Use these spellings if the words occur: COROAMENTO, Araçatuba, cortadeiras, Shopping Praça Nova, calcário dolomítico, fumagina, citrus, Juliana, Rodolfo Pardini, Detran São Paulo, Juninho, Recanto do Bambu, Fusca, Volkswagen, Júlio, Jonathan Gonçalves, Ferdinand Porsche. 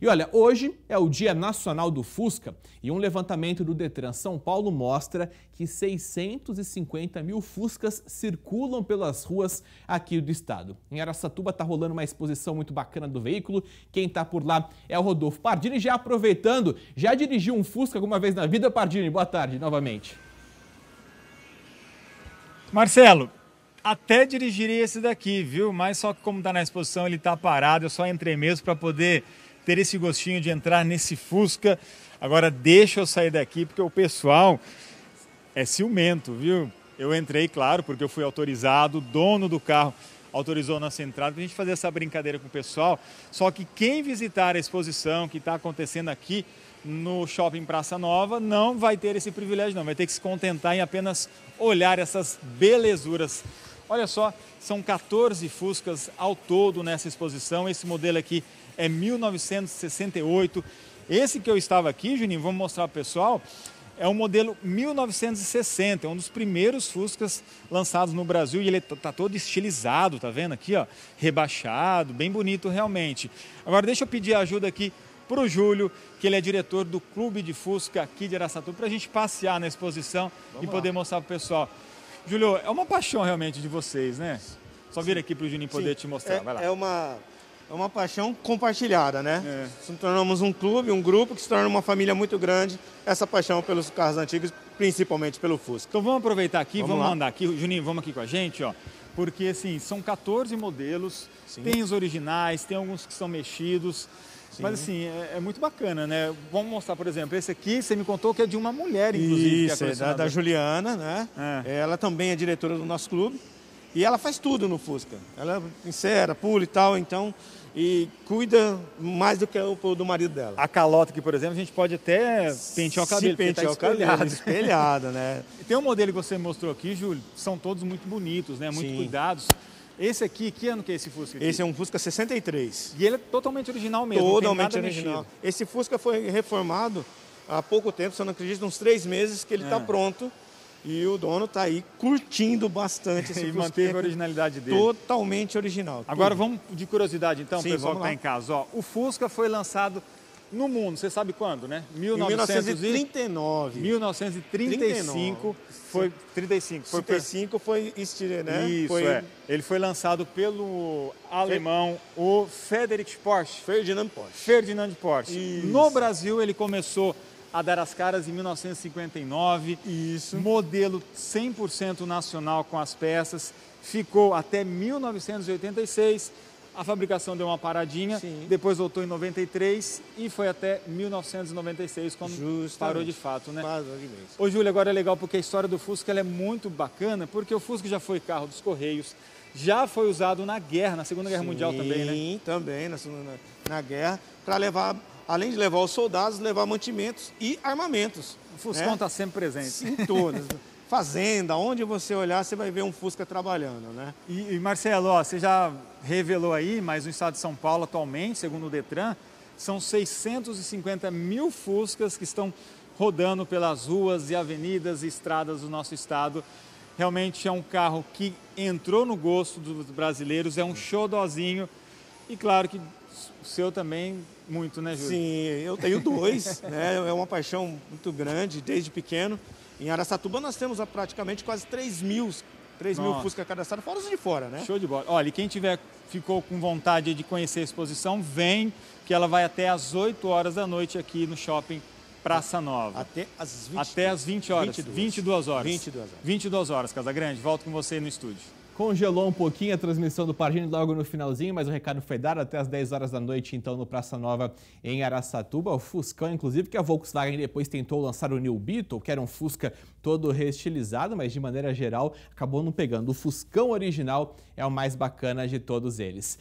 E olha, hoje é o Dia Nacional do Fusca e um levantamento do Detran São Paulo mostra que 650 mil Fuscas circulam pelas ruas aqui do estado. Em Araçatuba está rolando uma exposição muito bacana do veículo. Quem está por lá é o Rodolfo Pardini. Já aproveitando, já dirigiu um Fusca alguma vez na vida, Pardini? Boa tarde novamente. Marcelo, até dirigiria esse daqui, viu? Mas só que como está na exposição, ele está parado. Eu só entrei mesmo para poder ter esse gostinho de entrar nesse Fusca. Agora deixa eu sair daqui, porque o pessoal é ciumento, viu? Eu entrei, claro, porque eu fui autorizado, o dono do carro autorizou a nossa entrada para a gente fazer essa brincadeira com o pessoal. Só que quem visitar a exposição que está acontecendo aqui no Shopping Praça Nova não vai ter esse privilégio, não. Vai ter que se contentar em apenas olhar essas belezuras. Olha só, são 14 Fuscas ao todo nessa exposição. Esse modelo aqui é 1968. Esse que eu estava aqui, Juninho, vamos mostrar para o pessoal, é um modelo 1960, é um dos primeiros Fuscas lançados no Brasil e ele está todo estilizado, tá vendo aqui, ó, rebaixado, bem bonito realmente. Agora deixa eu pedir ajuda aqui para o Júlio, que ele é diretor do Clube de Fusca aqui de Araçatuba, para a gente passear na exposição e poder mostrar para o pessoal. Júlio, é uma paixão realmente de vocês, né? Só vir aqui para o Juninho poder te mostrar, vai lá. É uma paixão compartilhada, né? É. Nos tornamos um clube, um grupo que se torna uma família muito grande, essa paixão pelos carros antigos, principalmente pelo Fusca. Então vamos aproveitar aqui, vamos andar aqui. Juninho, vamos aqui com a gente, ó. Porque assim, são 14 modelos, tem os originais, tem alguns que são mexidos. Sim. Mas assim, é muito bacana, né? Vamos mostrar, por exemplo, esse aqui, você me contou que é de uma mulher, inclusive. Isso, que é da Juliana, né? É. Ela também é diretora do nosso clube e ela faz tudo no Fusca. Ela insera, pula e tal, então, e cuida mais do que o do marido dela. A calota aqui, por exemplo, a gente pode até pentear o cabelo, porque tá espelhada, né? Tem um modelo que você mostrou aqui, Júlio, são todos muito bonitos, né? Muito cuidados. Esse aqui, que ano que é esse Fusca aqui? Esse é um Fusca 63. E ele é totalmente original mesmo? Totalmente original. Esse Fusca foi reformado há pouco tempo, se eu não acredito, uns 3 meses que ele está pronto. E o dono está aí curtindo bastante esse Fusca. E manteve a originalidade dele. Totalmente original. Agora vamos de curiosidade então, sim, pessoal que está em casa. Ó, o Fusca foi lançado no mundo, você sabe quando, né? 1939. 1935. Foi 35 foi este, né? Isso, foi... é. Ele foi lançado pelo alemão, o Ferdinand Porsche. Ferdinand Porsche. Isso. No Brasil ele começou a dar as caras em 1959. Isso. Modelo 100% nacional com as peças. Ficou até 1986. A fabricação deu uma paradinha, depois voltou em 93 e foi até 1996 quando parou de fato, né? Ô, Júlio, agora é legal porque a história do Fusca ela é muito bacana, porque o Fusca já foi carro dos Correios, já foi usado na guerra, na Segunda Guerra Mundial também, né? Sim, também na guerra, para levar, além de levar os soldados, levar mantimentos e armamentos. O Fuscão está sempre presente. Sim, em todas. Fazenda, onde você olhar, você vai ver um Fusca trabalhando, né? E Marcelo, ó, você já revelou aí, mas no estado de São Paulo atualmente, segundo o Detran, são 650 mil Fuscas que estão rodando pelas ruas e avenidas e estradas do nosso estado. Realmente é um carro que entrou no gosto dos brasileiros, é um xodozinho e claro que o seu também muito, né, Júlio? Sim, eu tenho 2, né? É uma paixão muito grande desde pequeno. Em Araçatuba nós temos praticamente quase 3 mil Fusca cadastrados, fora os de fora, né? Show de bola. Olha, e quem ficou com vontade de conhecer a exposição, vem, que ela vai até às 8 horas da noite aqui no Shopping Praça Nova. Até às 20 horas. 22 horas, Casa Grande. Volto com você no estúdio. Congelou um pouquinho a transmissão do Pardini logo no finalzinho, mas o recado foi dado até às 10 horas da noite, então, no Praça Nova, em Araçatuba. O Fuscão, inclusive, que a Volkswagen depois tentou lançar o New Beetle, que era um Fusca todo reestilizado, mas de maneira geral acabou não pegando. O Fuscão original é o mais bacana de todos eles.